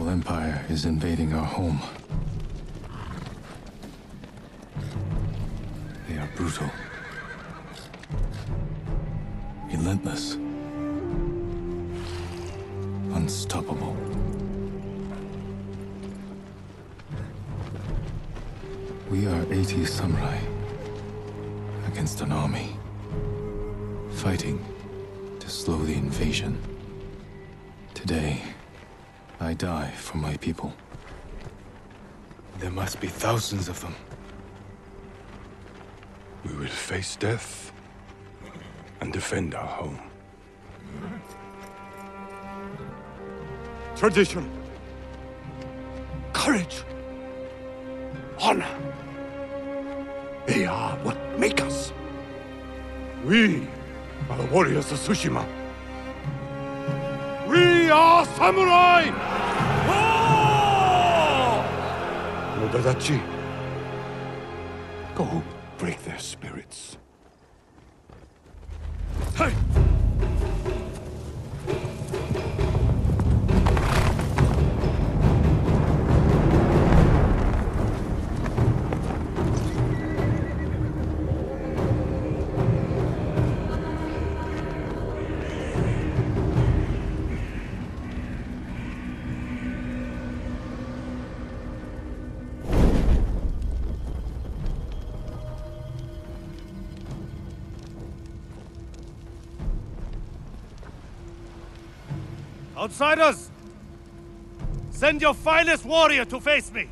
Mongol Empire is invading our home. They are brutal. Relentless. Unstoppable. We are 80 samurai against an army, fighting to slow the invasion. Today, I die for my people. There must be thousands of them. We will face death and defend our home. Tradition, courage, honor. They are what make us. We are the warriors of Tsushima. We are samurai! Oh! Lord Adachi, go break their spirits. Hey! Outsiders, send your finest warrior to face me.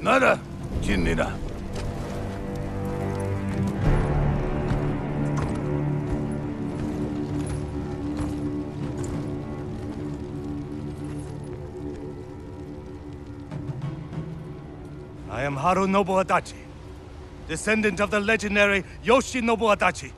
Nada, Jin Nida. I am Harunobu Adachi, descendant of the legendary Yoshinobu Adachi.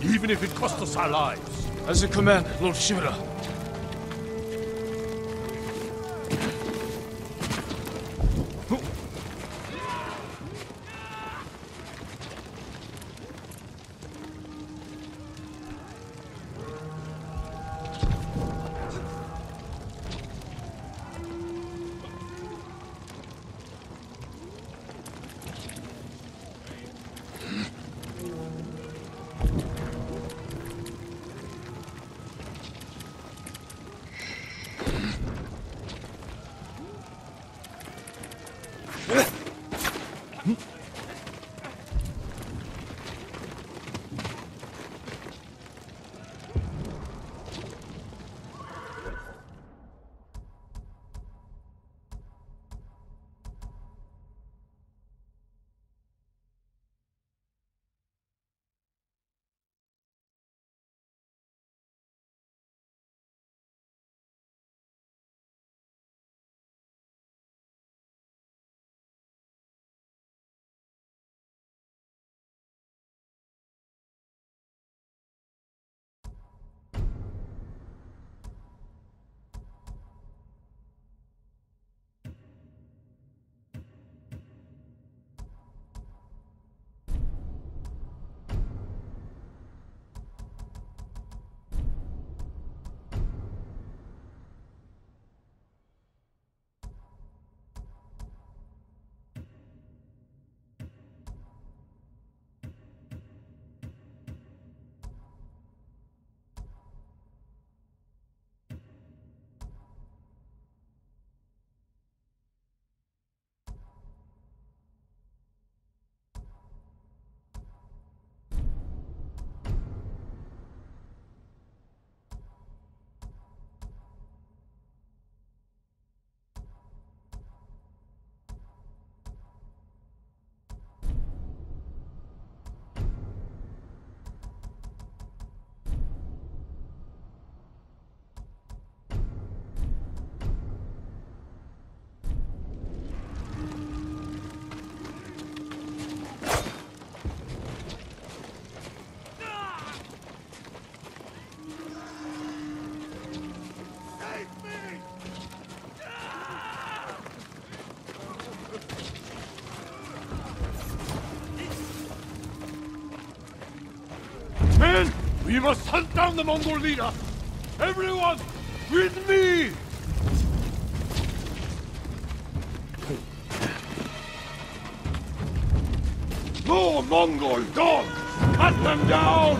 Even if it cost us our lives. As a command, Lord Shimura. We must hunt down the Mongol leader! Everyone, with me! More Mongol dogs! Cut them down!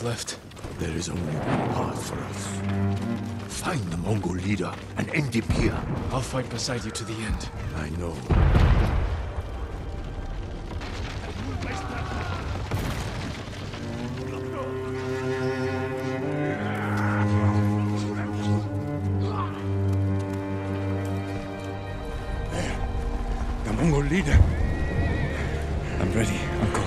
Left. There is only one path for us. Find the Mongol leader and end him here. I'll fight beside you to the end. I know. There. The Mongol leader. I'm ready, Uncle.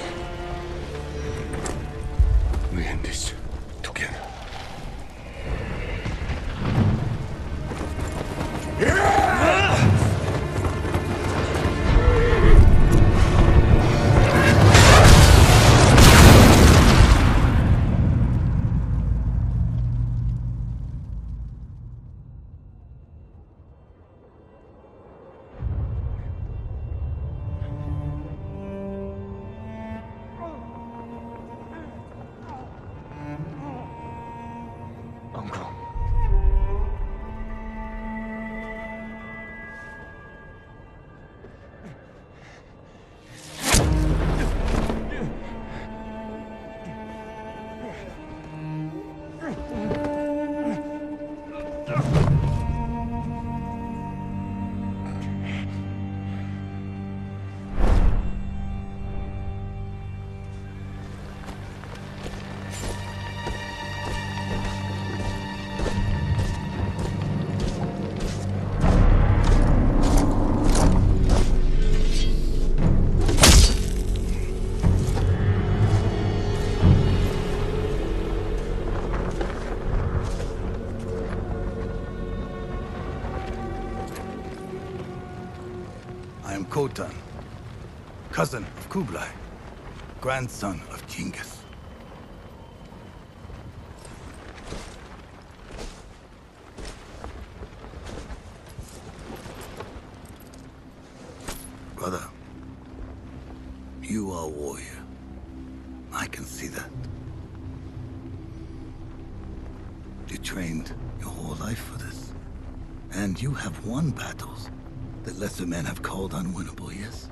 Khotun, cousin of Kublai, grandson of Genghis. Brother, you are a warrior. I can see that. You trained your whole life for this, and you have won battles that lesser men have called unwinnable, yes?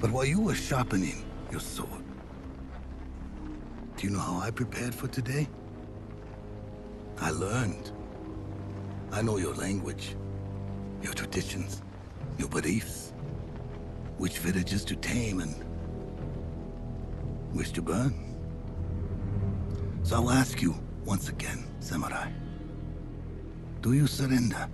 But while you were sharpening your sword, do you know how I prepared for today? I learned. I know your language, your traditions, your beliefs, which villages to tame and which to burn. So I'll ask you once again, Samurai. Do you surrender?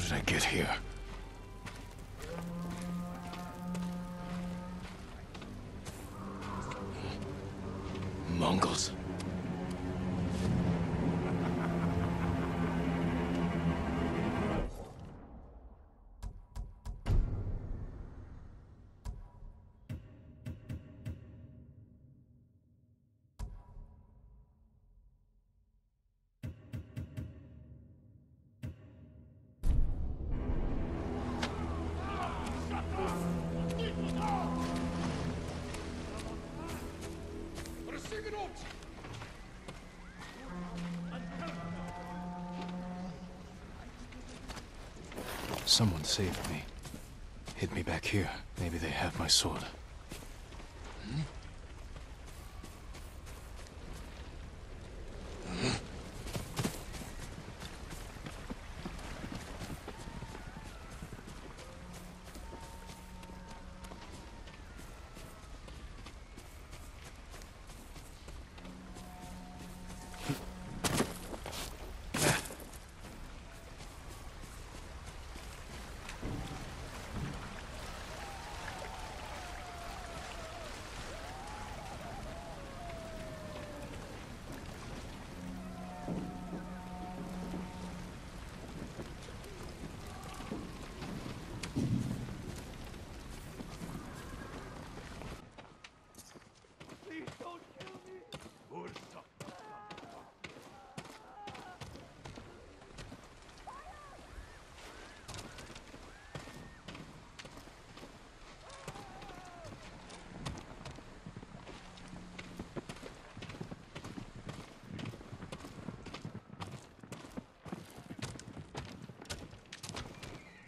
How did I get here? Mongols. Someone saved me. Hid me back here. Maybe they have my sword. Hmm?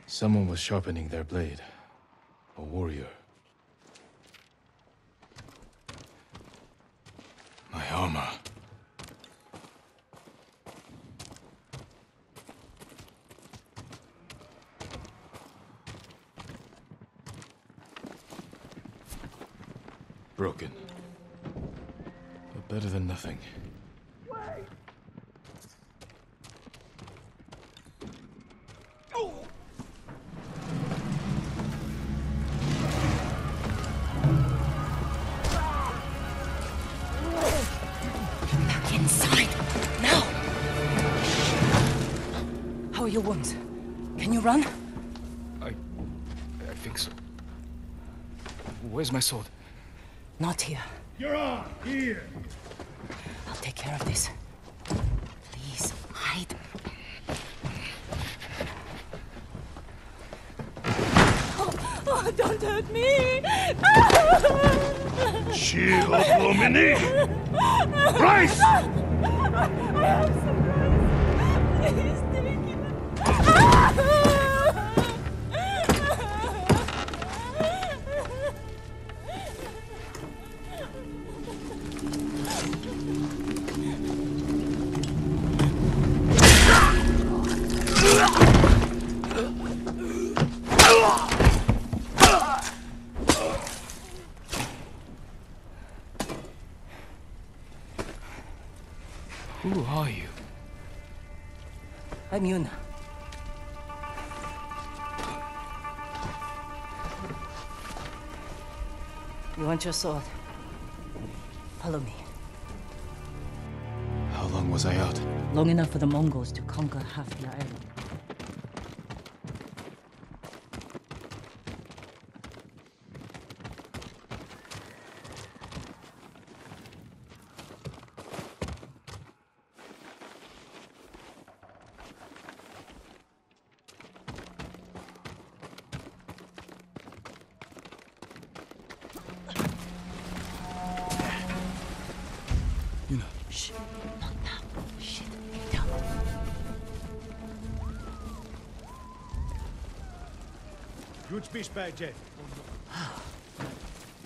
Someone was sharpening their blade. A warrior. My armor. Broken. But better than nothing. Where's my sword? Not here. You're on! Here! I'll take care of this. Please, hide. Oh, oh, don't hurt me! Shield, Lomini! Price! Please, take it. I'm Yuna. You want your sword? Follow me. How long was I out? Long enough for the Mongols to conquer half the island.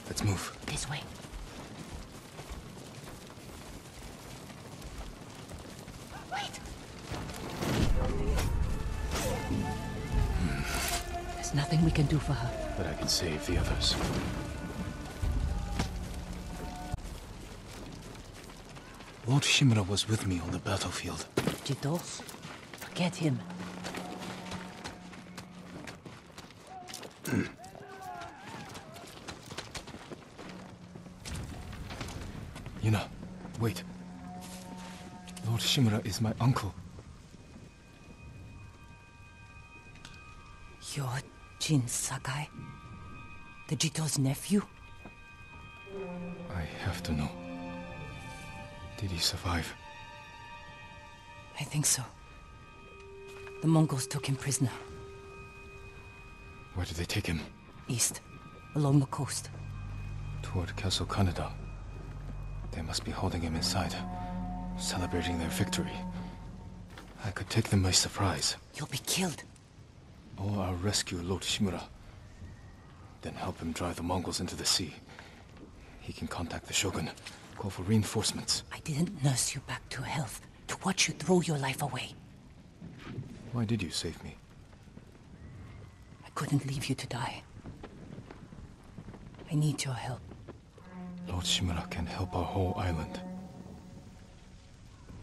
Let's move. This way. Wait! There's nothing we can do for her. But I can save the others. Lord Shimura was with me on the battlefield. Jito? Forget him. Yuna, wait. Lord Shimura is my uncle. You're Jin Sakai? The Jito's nephew? I have to know. Did he survive? I think so. The Mongols took him prisoner. Where did they take him? East, along the coast. Toward Castle Kaneda. They must be holding him inside, celebrating their victory. I could take them by surprise. You'll be killed. Or I'll rescue Lord Shimura. Then help him drive the Mongols into the sea. He can contact the Shogun, call for reinforcements. I didn't nurse you back to health, to watch you throw your life away. Why did you save me? I couldn't leave you to die. I need your help. Lord Shimura can help our whole island.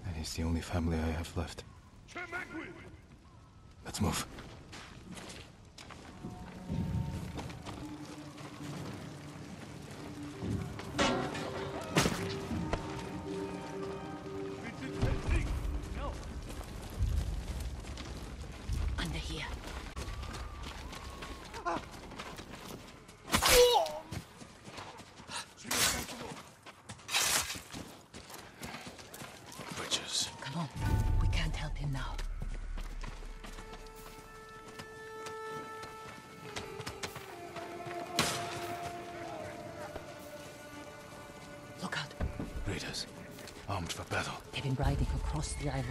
And he's the only family I have left. Let's move. The island,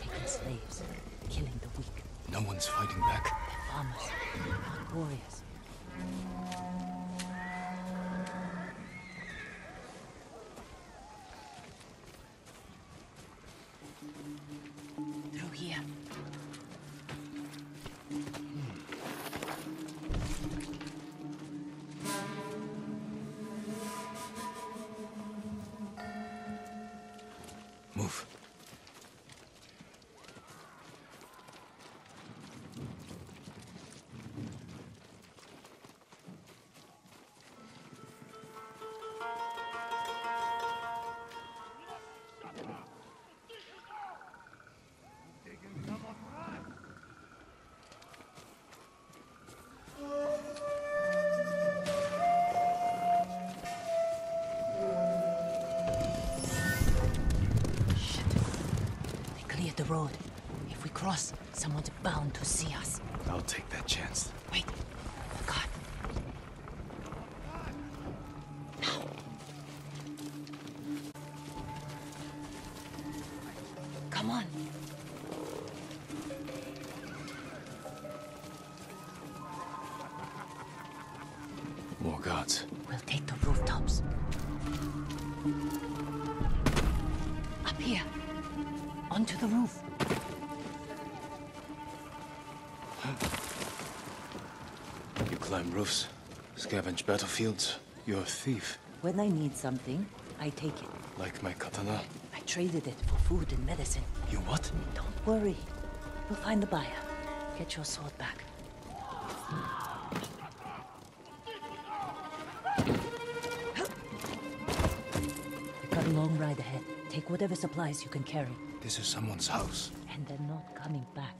taking slaves, killing the weak. No one's fighting back. They're farmers, not warriors. Through here. Move. Road. If we cross, someone's bound to see us. I'll take that chance. Wait. Oh God. Now. Come on. More guards. We'll take the rooftops. Up here. Onto the roof. You climb roofs, scavenge battlefields. You're a thief. When I need something, I take it. Like my katana? I traded it for food and medicine. You what? Don't worry. We'll find the buyer. Get your sword back. We've got a long ride ahead. Take whatever supplies you can carry. This is someone's house. And they're not coming back.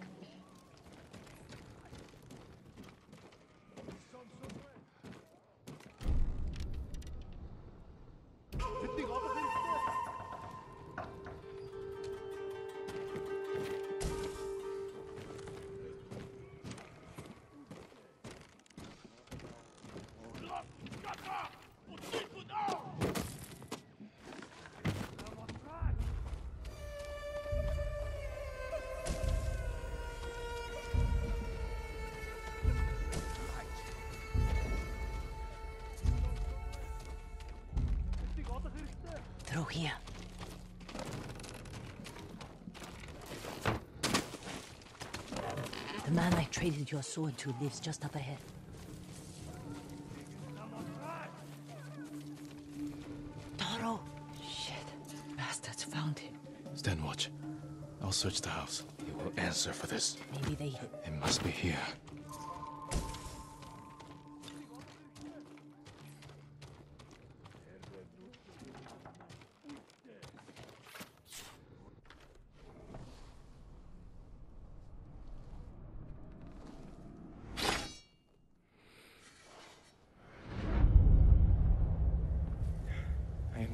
Through here. The man I traded your sword to lives just up ahead. Toro! Shit. Bastards found him. Stand watch. I'll search the house. He will answer for this. Maybe they hit. It must be here.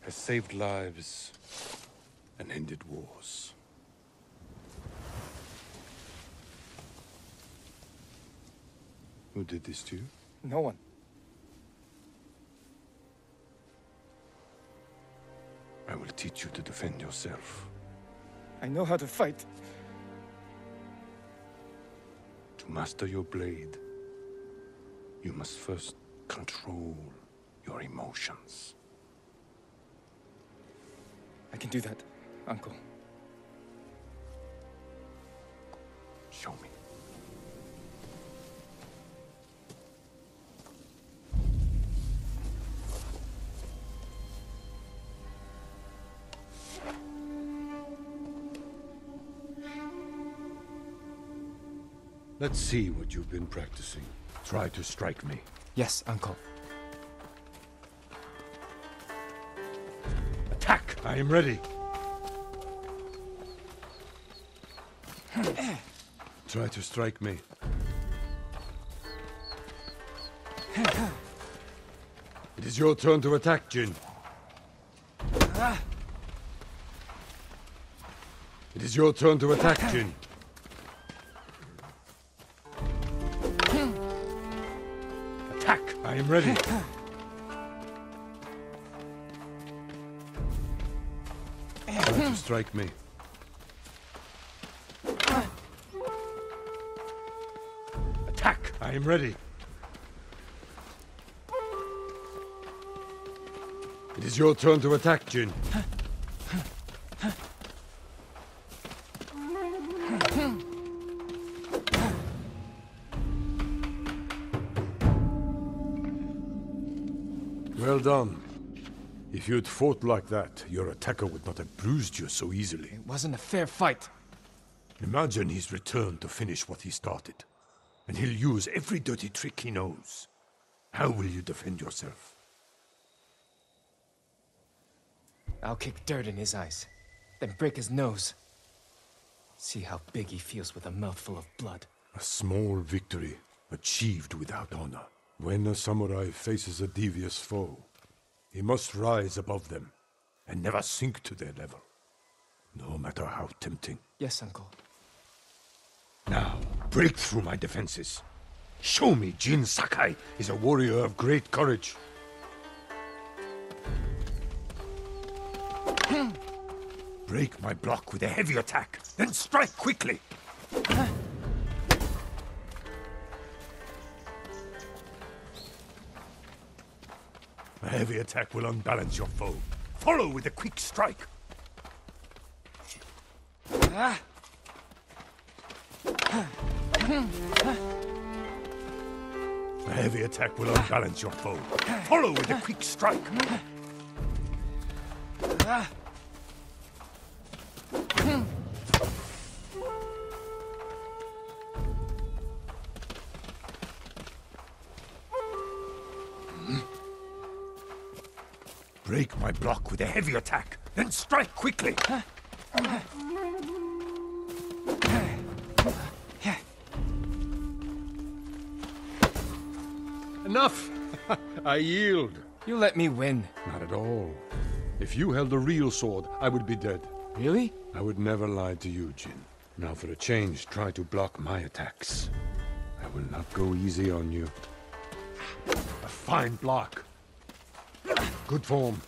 has saved lives and ended wars. Who did this to you? No one. I will teach you to defend yourself. I know how to fight. To master your blade, you must first control your emotions. I can do that, Uncle. Show me. Let's see what you've been practicing. Try to strike me. Yes, Uncle. Attack! I am ready. Try to strike me. It is your turn to attack, Jin. It is your turn to attack, Jin. I am ready. Try to strike me. Attack! I am ready. It is your turn to attack, Jin. Well done. If you'd fought like that, your attacker would not have bruised you so easily. It wasn't a fair fight. Imagine he's returned to finish what he started. And he'll use every dirty trick he knows. How will you defend yourself? I'll kick dirt in his eyes, then break his nose. See how big he feels with a mouthful of blood. A small victory achieved without honor. When a samurai faces a devious foe, he must rise above them and never sink to their level, no matter how tempting. Yes, Uncle. Now, break through my defenses. Show me Jin Sakai is a warrior of great courage. Break my block with a heavy attack, then strike quickly. A heavy attack will unbalance your foe. Follow with a quick strike. A heavy attack will unbalance your foe. Follow with a quick strike. Break my block with a heavy attack, then strike quickly! Enough! I yield! You let me win. Not at all. If you held a real sword, I would be dead. Really? I would never lie to you, Jin. Now for a change, try to block my attacks. I will not go easy on you. A fine block! Good form.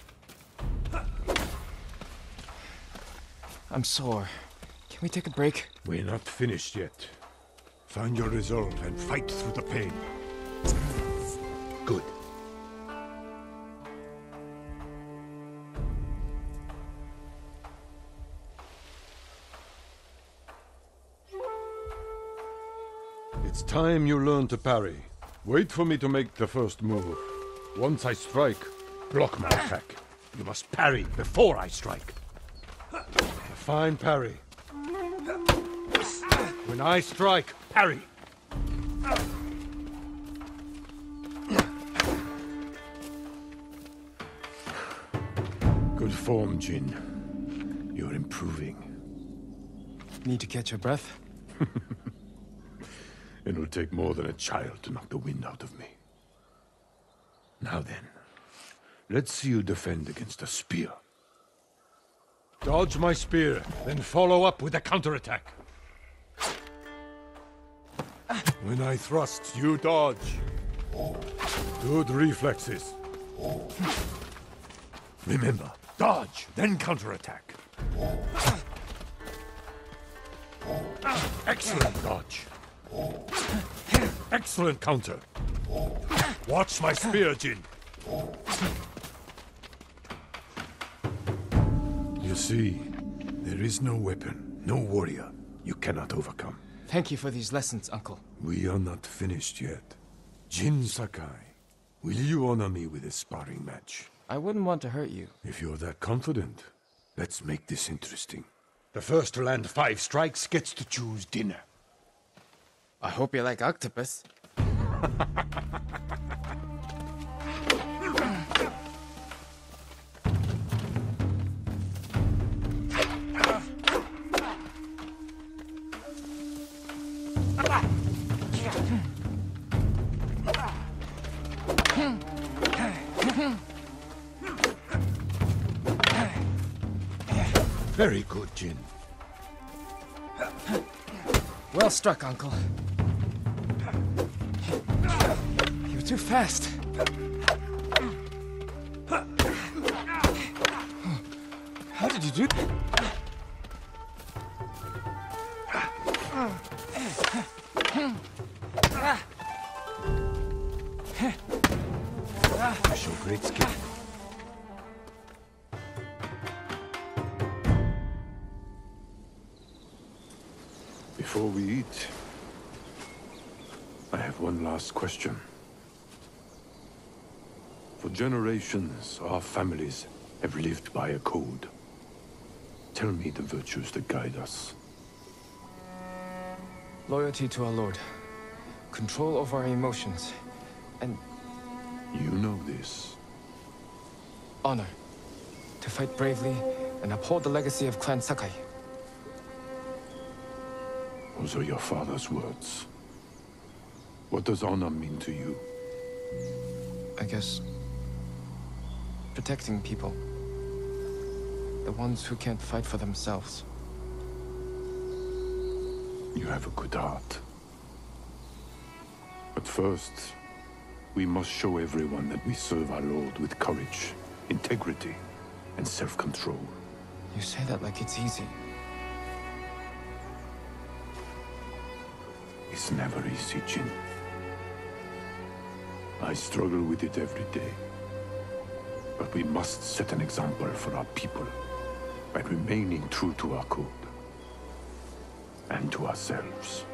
I'm sore. Can we take a break? We're not finished yet. Find your resolve and fight through the pain. Good. It's time you learn to parry. Wait for me to make the first move. Once I strike, block my attack. You must parry before I strike. A fine parry. When I strike, parry. Good form, Jin. You're improving. Need to catch your breath? It'll take more than a child to knock the wind out of me. Now then, let's see you defend against a spear. Dodge my spear, then follow up with a counterattack. When I thrust, you dodge. Good reflexes. Remember, dodge, then counterattack. Excellent dodge. Excellent counter. Watch my spear, Jin. You see, there is no weapon, no warrior you cannot overcome. Thank you for these lessons, Uncle. We are not finished yet. Jin Sakai, will you honor me with a sparring match? I wouldn't want to hurt you. If you're that confident, let's make this interesting. The first to land 5 strikes gets to choose dinner. I hope you like octopus. Very good, Jin. Well struck, Uncle. You're too fast. How did you do that? You show great skill. Before we eat, I have one last question. For generations, our families have lived by a code. Tell me the virtues that guide us. Loyalty to our Lord, control over our emotions, and... You know this. Honor, to fight bravely and uphold the legacy of Clan Sakai. Those are your father's words. What does honor mean to you? I guess... protecting people. The ones who can't fight for themselves. You have a good heart. But first, we must show everyone that we serve our Lord with courage, integrity, and self-control. You say that like it's easy. It's never easy, Jin. I struggle with it every day. But we must set an example for our people by remaining true to our code and to ourselves.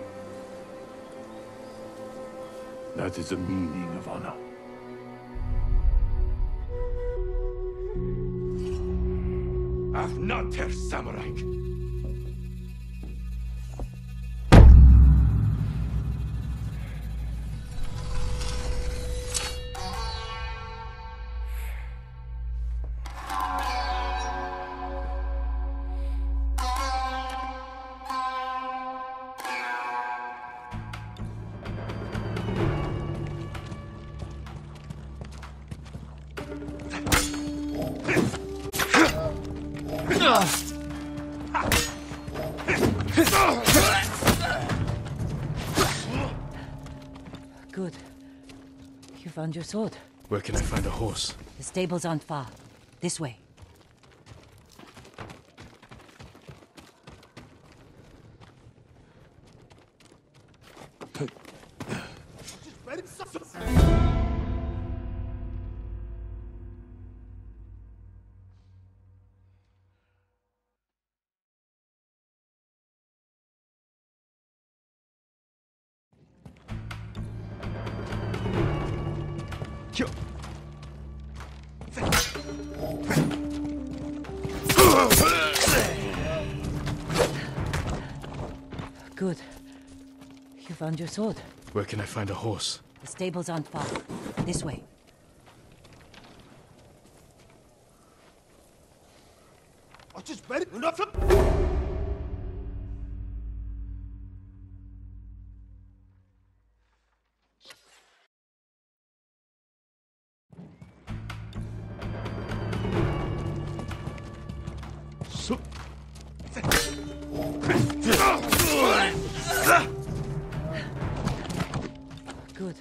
That is the meaning of honor. I've not her samurai. Good. You found your sword. Where can I find a horse? The stables aren't far. This way. Yo. Good. You found your sword. Where can I find a horse? The stables aren't far. This way. I just bet it. Good.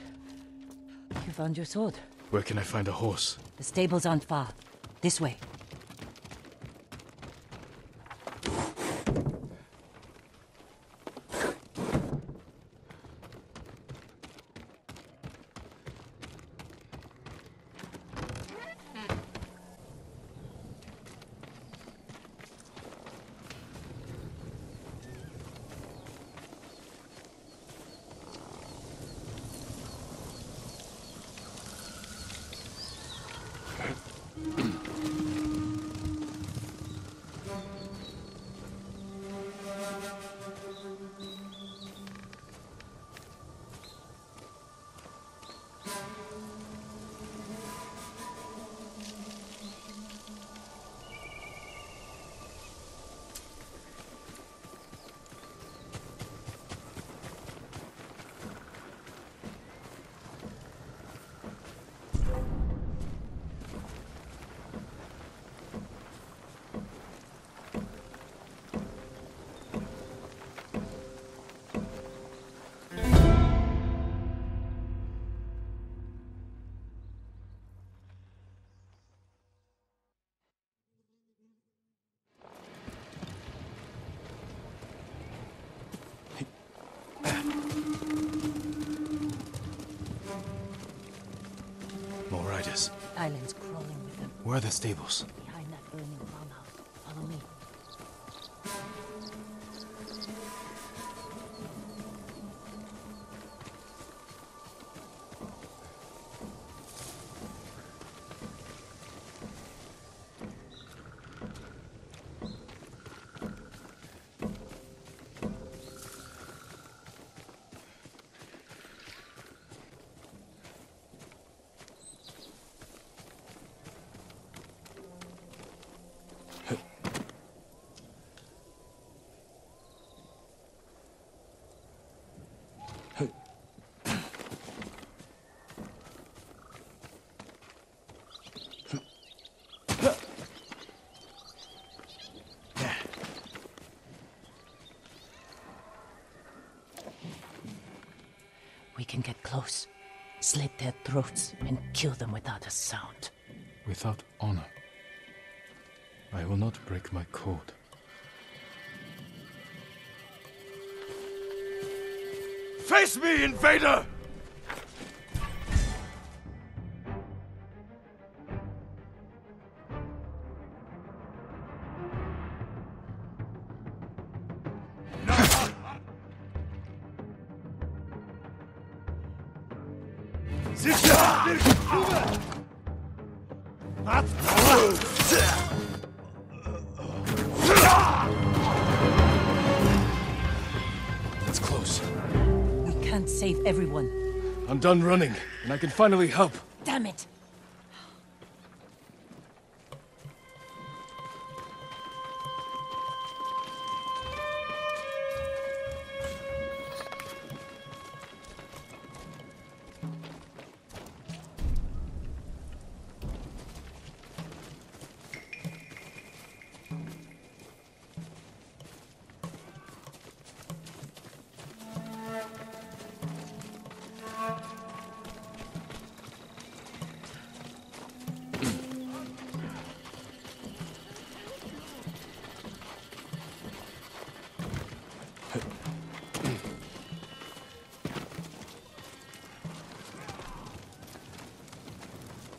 You found your sword. Where can I find a horse? The stables aren't far. This way. Islands crawling with them. Where are the stables? Behind that burning farmhouse. Follow me. Can get close, slit their throats, and kill them without a sound. Without honor. I will not break my code. Face me, invader! I'm done running, and I can finally help. Damn it!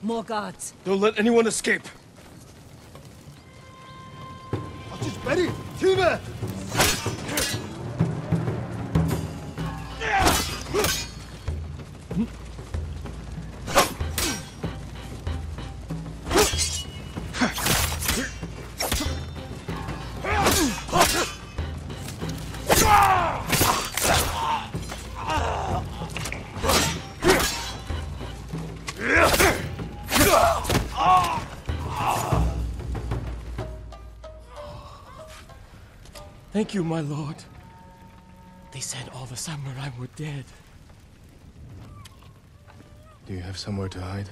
More guards. Don't let anyone escape. I'll just ready. Tumor! Thank you, my lord. They said all the samurai were dead. Do you have somewhere to hide?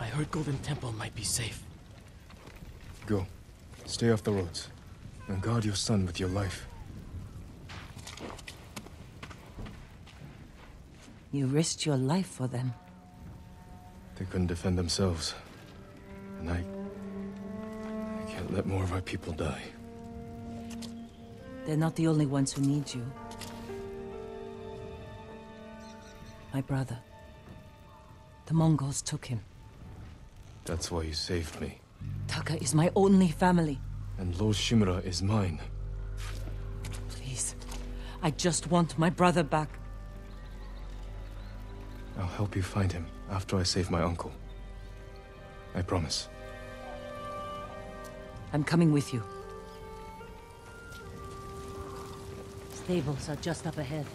I heard Golden Temple might be safe. Go. Stay off the roads. And guard your son with your life. You risked your life for them. They couldn't defend themselves. And I can't let more of our people die. They're not the only ones who need you. My brother. The Mongols took him. That's why you saved me. Taka is my only family. And Lord Shimura is mine. Please. I just want my brother back. I'll help you find him after I save my uncle. I promise. I'm coming with you. Stables are just up ahead.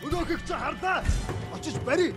Look, it's a hard bat. I just buried.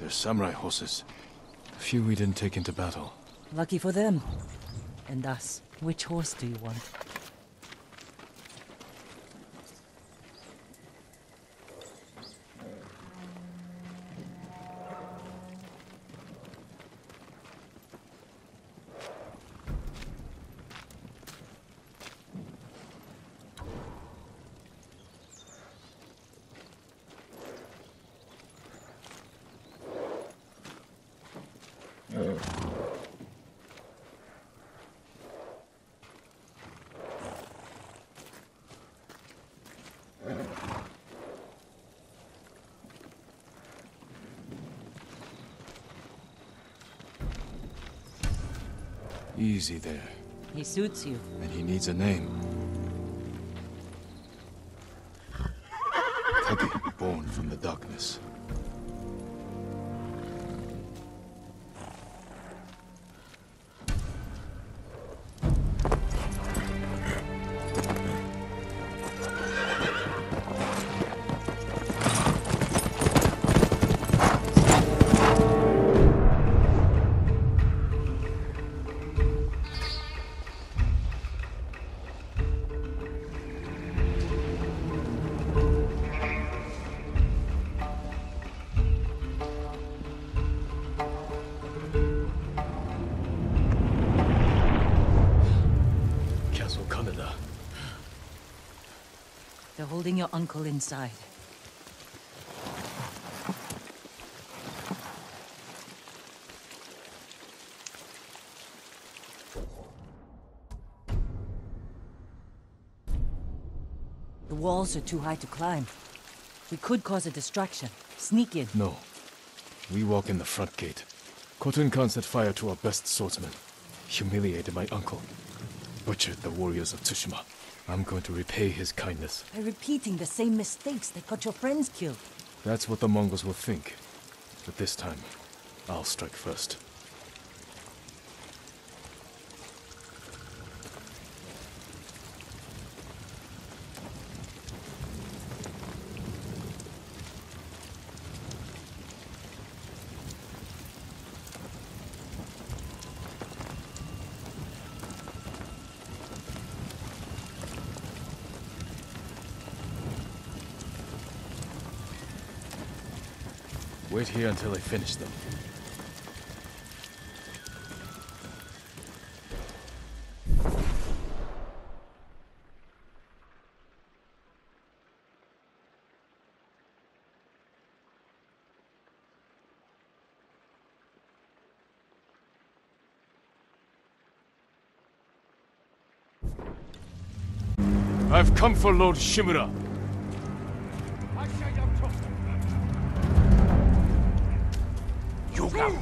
They're samurai horses. A few we didn't take into battle. Lucky for them. And us. Which horse do you want? Easy there. He suits you. And he needs a name. darkness. Holding your uncle inside. The walls are too high to climb. We could cause a distraction. Sneak in. No. We walk in the front gate. Khotun Khan set fire to our best swordsmen. Humiliated my uncle. Butchered the warriors of Tsushima. I'm going to repay his kindness. By repeating the same mistakes that got your friends killed. That's what the Mongols will think. But this time, I'll strike first. Wait here until I finish them. I've come for Lord Shimura.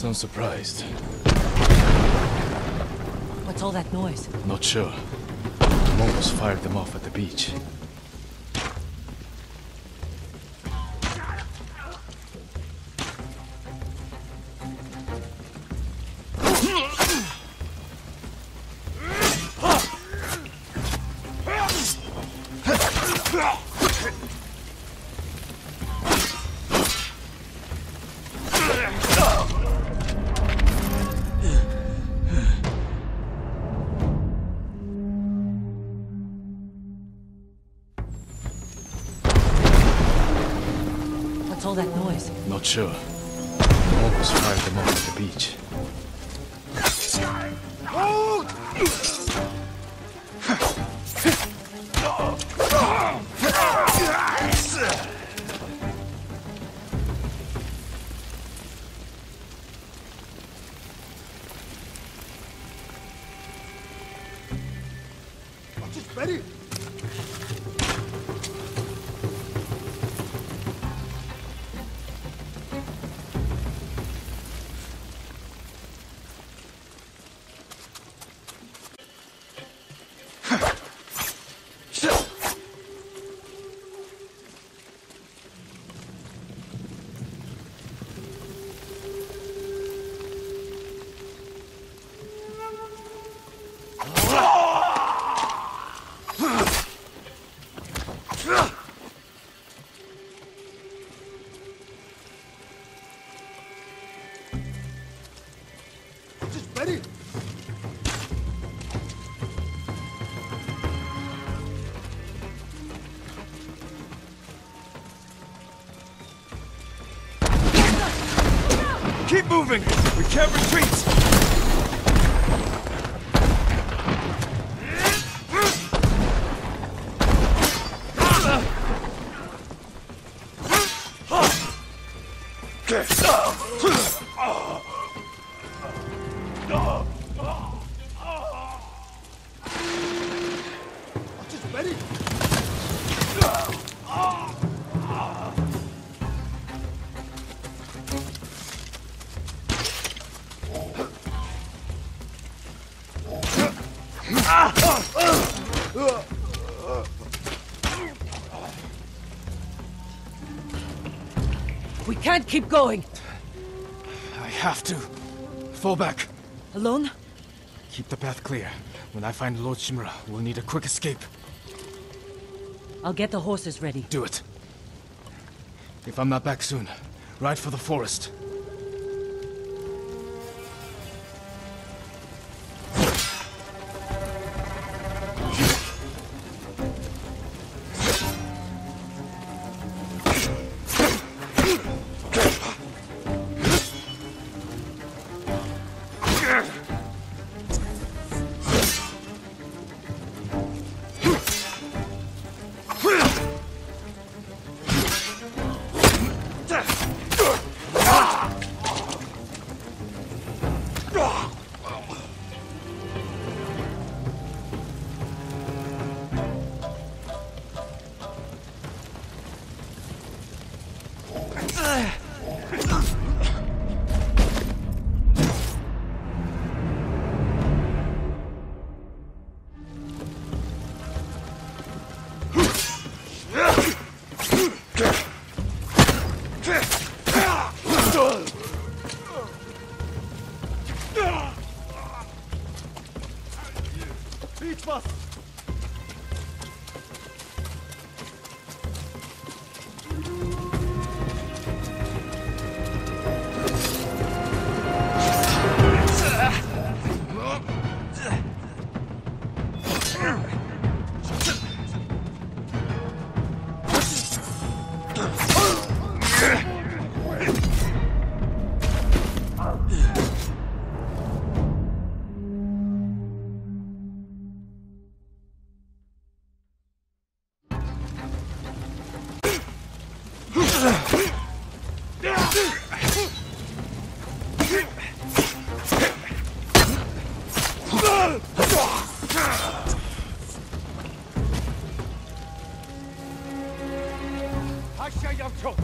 I'm surprised. What's all that noise? Not sure. The Mongols fired them off at the beach. Not sure. The Mongols fired them off at the beach. Keep moving! We can't retreat! Keep going. I have to. Fall back. Alone? Keep the path clear. When I find Lord Shimura, we'll need a quick escape. I'll get the horses ready. Do it. If I'm not back soon, ride for the forest.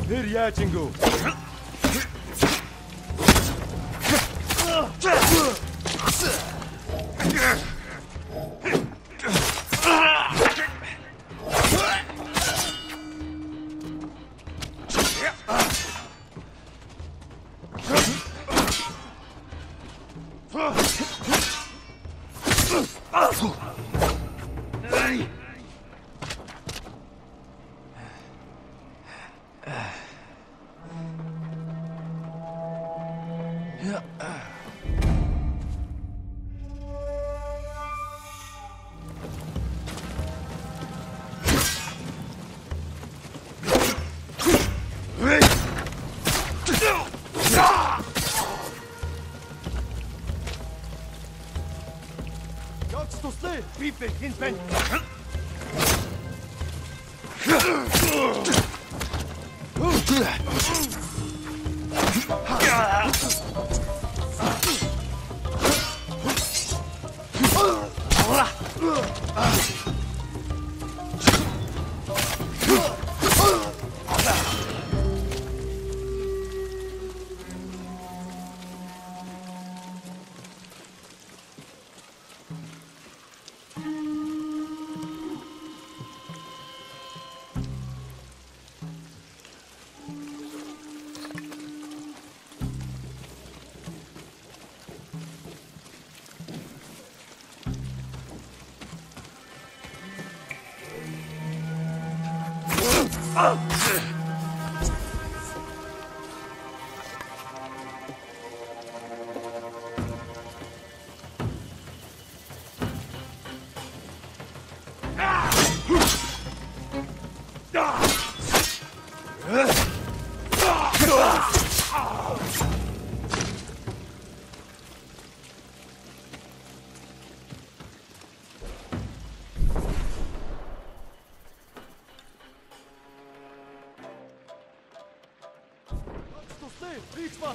Here ya, Chingu. Beat the kinsman!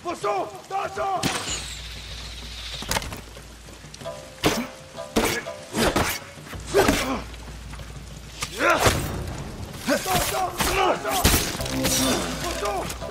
Пошел! Дальше! Пошел! Пошел!